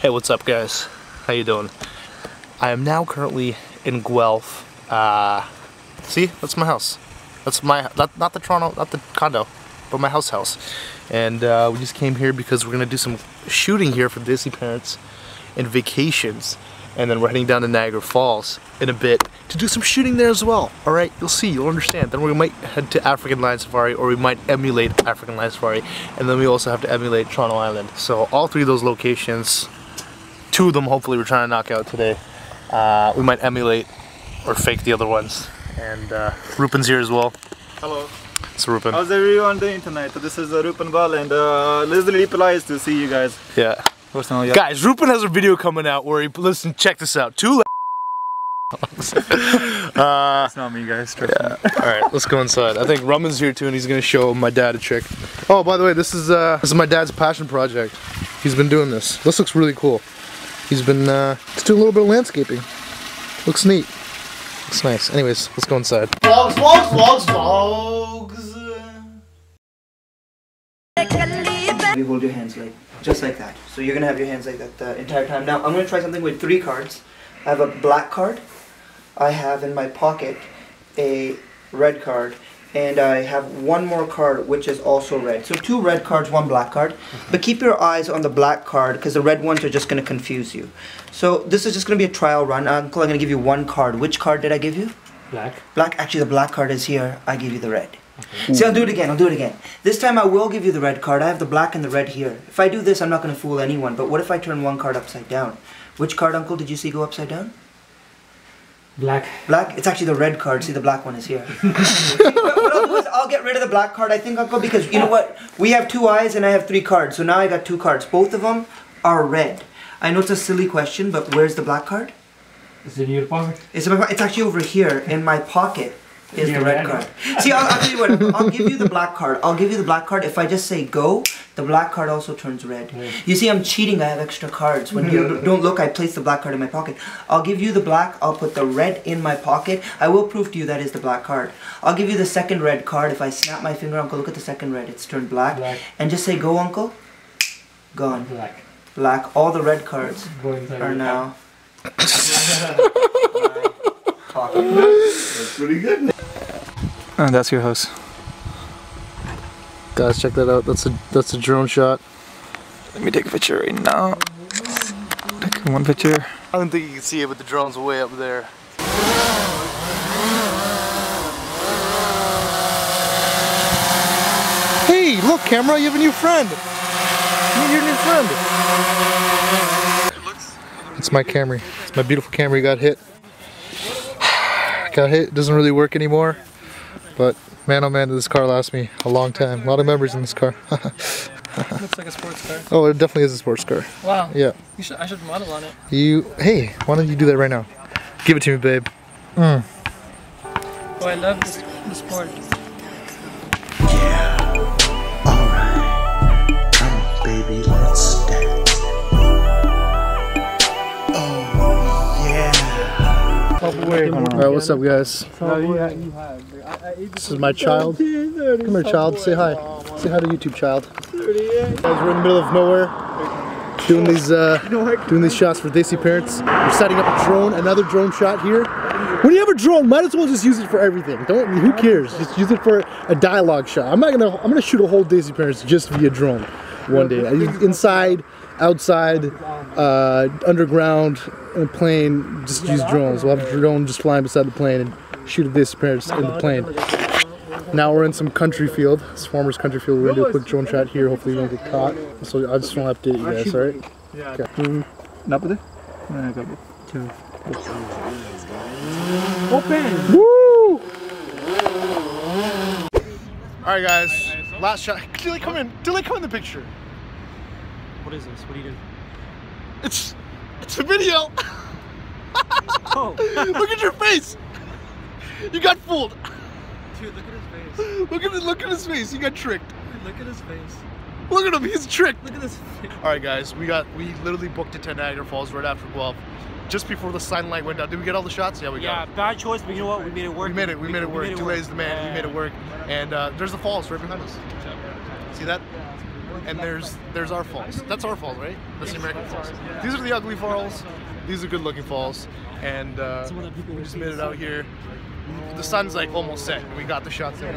Hey, what's up guys? How you doing? I am now currently in Guelph. See, that's my house. That's my, not the Toronto, not the condo, but my house. And we just came here because we're gonna do some shooting here for Desi Parents and vacations. And then we're heading down to Niagara Falls in a bit to do some shooting there as well. All right, you'll see, you'll understand. Then we might head to African Lion Safari, or we might emulate African Lion Safari. And then we also have to emulate Toronto Island. So all three of those locations, two of them hopefully we're trying to knock out today. We might emulate or fake the other ones. And Rupan's here as well. Hello. It's Rupan. How's everyone doing tonight? This is Rupan Bal, and Leslie Pillai to see you guys. Yeah. Personal, yeah. Guys, Rupan has a video coming out where he, listen, check this out. It's not me, guys. Yeah. Alright, let's go inside. I think Ruman's here too, and he's gonna show my dad a trick. Oh, by the way, this is my dad's passion project. He's been doing this. This looks really cool. He's been just doing a little bit of landscaping. Looks neat. Looks nice. Anyways, let's go inside. Vlogs, vlogs, vlogs, vlogs. You hold your hands like, just like that. So you're gonna have your hands like that the entire time. Now I'm gonna try something with three cards. I have a black card, I have in my pocket a red card, and I have one more card which is also red. So two red cards, one black card. But keep your eyes on the black card because the red ones are just gonna confuse you. So this is just gonna be a trial run. Uncle, I'm gonna give you one card. Which card did I give you? Black. Black, actually the black card is here. I gave you the red. Okay. See, I'll do it again. This time I will give you the red card. I have the black and the red here. If I do this, I'm not gonna fool anyone. But what if I turn one card upside down? Which card, Uncle, did you see go upside down? Black. Black? It's actually the red card. See, the black one is here. What I'll do is I'll get rid of the black card, I think, Uncle, because you know what? We have two eyes and I have three cards. So now I got two cards. Both of them are red. I know it's a silly question, but where's the black card? It's in your pocket. It's actually over here in my pocket. Is the red card. See, I'll tell you what, I'll give you the black card. I'll give you the black card. If I just say go, the black card also turns red. Yeah. You see, I'm cheating. I have extra cards. When you don't look, I place the black card in my pocket. I'll give you the black. I'll put the red in my pocket. I will prove to you that is the black card. I'll give you the second red card. If I snap my finger, Uncle, look at the second red. It's turned black. And just say go, Uncle. Gone. Black. Black. All the red cards are now. That's pretty good. And that's your house. Guys, check that out. That's a drone shot. Let me take a picture right now. Take one picture. I don't think you can see it, but the drone's way up there. Hey, look, camera, you have a new friend. Meet your new friend. It's my Camry. It's my beautiful Camry. Got hit. It doesn't really work anymore, but man oh man did this car last me a long time. A lot of memories in this car. Looks like a sports car. Oh, it definitely is a sports car. Wow. Yeah. I should model on it. Hey, why don't you do that right now? Give it to me, babe. Mm. Oh, I love this, the sport. Yeah. Alright. Come on, baby, let's dance. Alright, what's up guys? This is my child. Come here child, say hi. Say hi to YouTube child. Guys, we're in the middle of nowhere doing these shots for Desi Parents. We're setting up a drone, another drone shot here. When you have a drone, might as well just use it for everything. Who cares? Just use it for a dialogue shot. I'm gonna shoot a whole Desi Parents just via drone one day. Inside, outside, underground, in a plane, just use drones. We'll have a drone just flying beside the plane and shoot at this parents in the plane. Now we're in some country field. It's farmer's country field. We're gonna do a quick drone shot here. Hopefully we don't get caught. So I just wanna update you guys, alright? Okay. Open! Woo! Alright guys, last shot. Dulé, come in. Dulé, come in the picture. What is this? What do you do? It's a video! Oh. Look at your face! You got fooled! Dude, look at his face. Look at his face, you got tricked. Look at his face. Look at him, he's tricked! Look at his face. Alright guys, we literally booked it to Niagara Falls right after 12. Just before the sign light went out. Did we get all the shots? Yeah, we got it. Yeah, bad choice, but you know what? We made it work. We made it work. Dulé's the man, he made it work. And there's the falls right behind us. See that? and there's our falls. That's our falls, right? That's the American falls. These are the ugly falls. These are good-looking falls, and we just made it out here. The sun's like almost set, and we got the shots in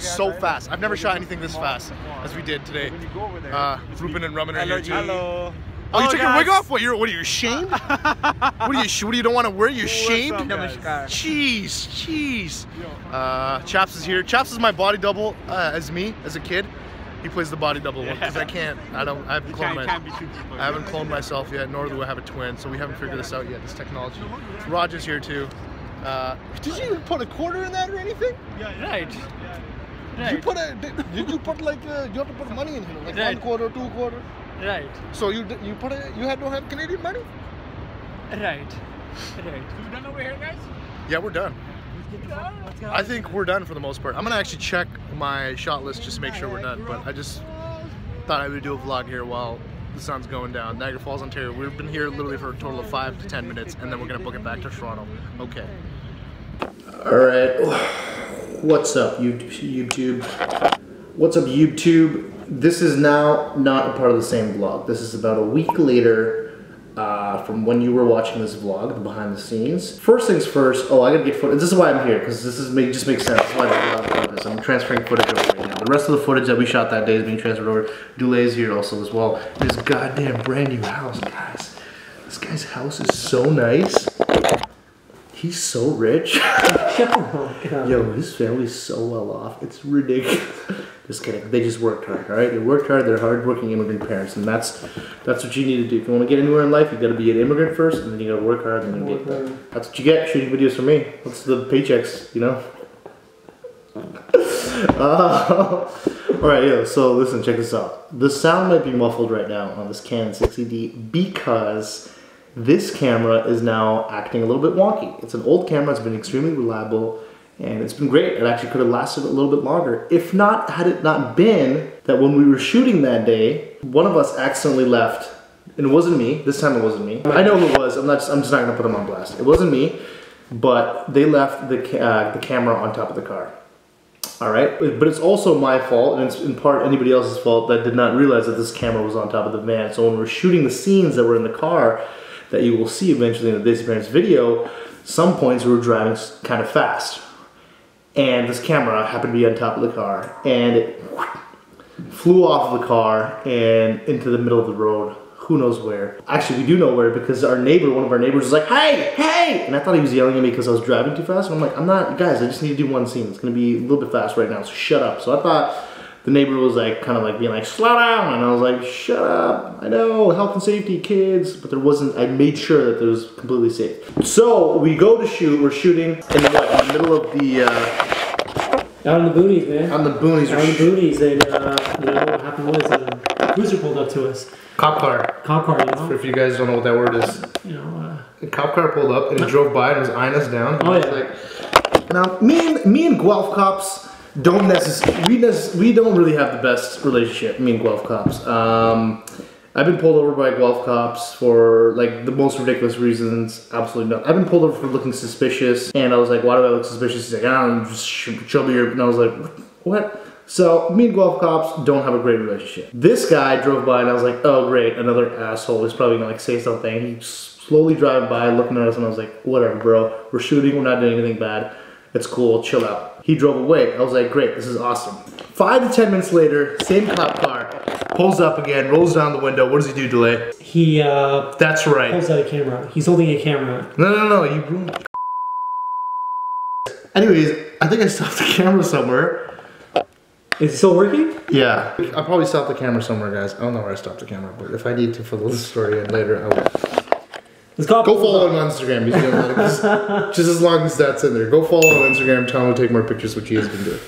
so fast. I've never shot anything this fast as we did today. Rupan and Raman are here too. Hello. Oh, you took your wig off? What are you, ashamed? What do you don't want to wear? You're ashamed? Jeez. Chaps is here. Chaps is my body double as a kid. He plays the body double one because I haven't cloned myself yet, nor do I have a twin, so we haven't figured this out yet, this technology. Roger's here too. Did you even put a quarter in that or anything? Yeah, right. Did you put a? Did you put like you have to put money in here, like $1 quarter, $2 quarter? Right. So you put a, don't have Canadian money? Right. You done over here, guys? Yeah, we're done. I think we're done for the most part. I'm gonna actually check my shot list just to make sure we're done, but I just thought I would do a vlog here while the sun's going down. Niagara Falls, Ontario. We've been here literally for a total of 5 to 10 minutes, and then we're gonna book it back to Toronto. Okay. All right. What's up, YouTube? What's up, YouTube? This is now not a part of the same vlog. This is about a week later. From when you were watching this vlog, the behind the scenes. First things first, oh, I gotta get footage. This is why I'm here, because this just makes sense. That's why I'm transferring footage over right now. The rest of the footage that we shot that day is being transferred over. Dulé's here also as well. This goddamn brand new house, guys. This guy's house is so nice. He's so rich. Yo, his family's so well off. It's ridiculous. Just kidding. They just worked hard, all right? They worked hard. They're hardworking immigrant parents, and that's what you need to do. If you want to get anywhere in life, you got to be an immigrant first, and then you got to work hard, and then get there. That's what you get. Shooting videos for me. That's the paychecks, you know. All right, yo. So listen, check this out. The sound might be muffled right now on this Canon 6D because this camera is now acting a little bit wonky. It's an old camera, it's been extremely reliable, and it's been great. It actually could have lasted a little bit longer. If not, had it not been that when we were shooting that day, one of us accidentally left, and it wasn't me. This time it wasn't me. I know who it was, I'm just not gonna put them on blast. It wasn't me, but they left the camera on top of the car. All right, but it's also my fault, and it's in part anybody else's fault that did not realize that this camera was on top of the van. So when we were shooting the scenes that were in the car, that you will see eventually in the Desi parents video, some points we were driving kind of fast. And this camera happened to be on top of the car, and it flew off of the car and into the middle of the road, who knows where. Actually, we do know where, because our neighbor, one of our neighbors was like, hey, hey! And I thought he was yelling at me because I was driving too fast, and I'm like, I'm not, guys, I just need to do one scene. It's gonna be a little bit fast right now, so shut up. So I thought the neighbor was like, kind of like being like, slow down, and I was like, shut up, I know, health and safety, kids, but there wasn't, I made sure that it was completely safe. So, we go to shoot, we're shooting in the, what, in the middle of the, out in the boonies, man. On the boonies. Out in the boonies, and, you know what happened was, a cruiser pulled up to us. Cop car. Cop car, you know? If you guys don't know what that word is. You know, a cop car pulled up, and it drove by, and was eyeing us down. Oh, yeah. Like, now, me and Guelph cops, we don't really have the best relationship, me and Guelph cops. I've been pulled over by Guelph cops for like the most ridiculous reasons, absolutely not. I've been pulled over for looking suspicious, and I was like, why do I look suspicious? He's like, I don't know, just show me your, and I was like, what? So me and Guelph cops don't have a great relationship. This guy drove by and I was like, oh great, another asshole, he's probably gonna like say something. He's slowly driving by looking at us, and I was like, whatever bro, we're shooting, we're not doing anything bad. It's cool, chill out. He drove away. I was like, great, this is awesome. 5 to 10 minutes later, same cop car, pulls up again, rolls down the window. What does he do, Dulé? He, that's right. Pulls out a camera. He's holding a camera. No, you ruined. Anyways, I think I stopped the camera somewhere. Is it still working? Yeah. I probably stopped the camera somewhere, guys. I don't know where I stopped the camera, but if I need to for this story and later, I will. Go follow him on Instagram. He's doing like just as long as that's in there. Go follow him on Instagram. Tell him to take more pictures, which he has been doing.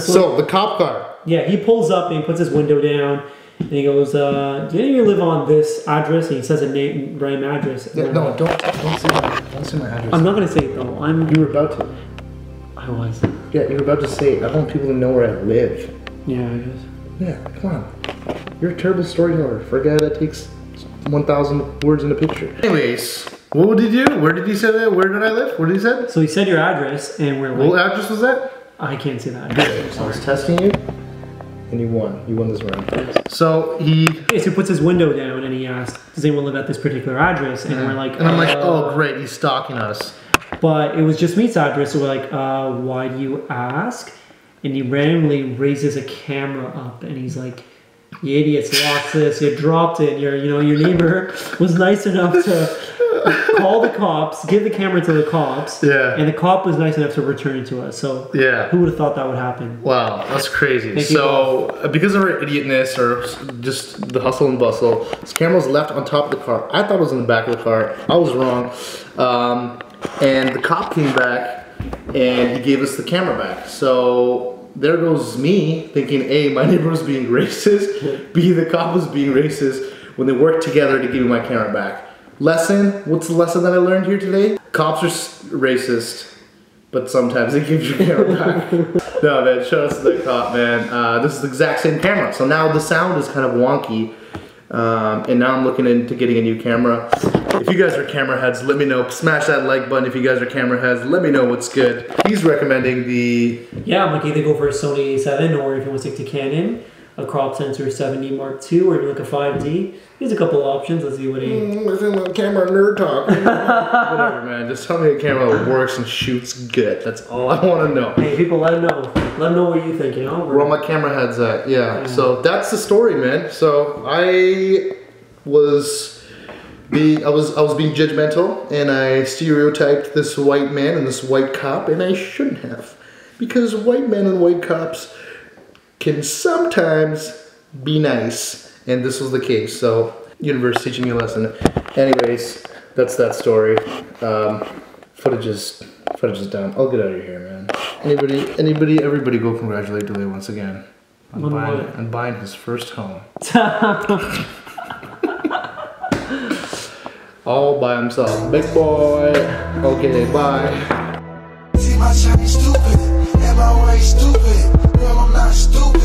So the cop car. Yeah, he pulls up and he puts his window down, and he goes, "Do any of you live on this address?" And he says a name, random address. Yeah, no, don't say my address. I'm not gonna say it though. You were about to. I was. Yeah, you were about to say it. I want people to know where I live. Yeah, I guess. Yeah, come on. You're a terrible storyteller for a guy that takes 1,000 words in a picture. Anyways, what would he do? Where did he say that? Where did I live? What did he say? So he said your address and where. What address was that? I can't say that. I was testing you. and you won. You won this round. So he... Okay, so he puts his window down and he asks, does anyone live at this particular address? And we're like... And I'm like, oh great, he's stalking us. But it was just Meat's address, so we're like, why do you ask? And he randomly raises a camera up and he's like, you idiots lost this, you dropped it, your neighbor was nice enough to call the cops, give the camera to the cops, and the cop was nice enough to return it to us. So who would have thought that would happen? Wow, that's crazy. So because of our idiotness or just the hustle and bustle, this camera was left on top of the car. I thought it was in the back of the car. I was wrong. And the cop came back and he gave us the camera back. So there goes me thinking, A, my neighbor was being racist, B, the cop was being racist when they worked together to give me my camera back. Lesson, what's the lesson that I learned here today? Cops are racist, but sometimes they give your camera back. No man, shout out to the cop, man. This is the exact same camera. So now the sound is kind of wonky. And now I'm looking into getting a new camera. If you guys are camera heads, let me know. Smash that like button if you guys are camera heads. Let me know what's good. He's recommending the... Yeah, I'm like either go for a Sony A7 or if you want to stick to Canon, a crop sensor 7D Mark II or like a 5D. There's a couple options. Let's see what he... Listen to camera nerd talk. Whatever, man. Just tell me a camera that works and shoots good. That's all I want to know. Hey, people, let them know. Let them know what you think, you know? Where all my camera heads at, yeah. So that's the story, man. So I was being judgmental and I stereotyped this white man and this white cop, and I shouldn't have. Because white men and white cops can sometimes be nice. And this was the case, so universe teaching me a lesson. Anyways, that's that story. Footage is done. I'll get out of here, man. Everybody go congratulate Dulé once again on buying his first home. All by himself. Big boy. Okay, bye. See, my shiny stupid. Am I way stupid? Girl, I'm not stupid.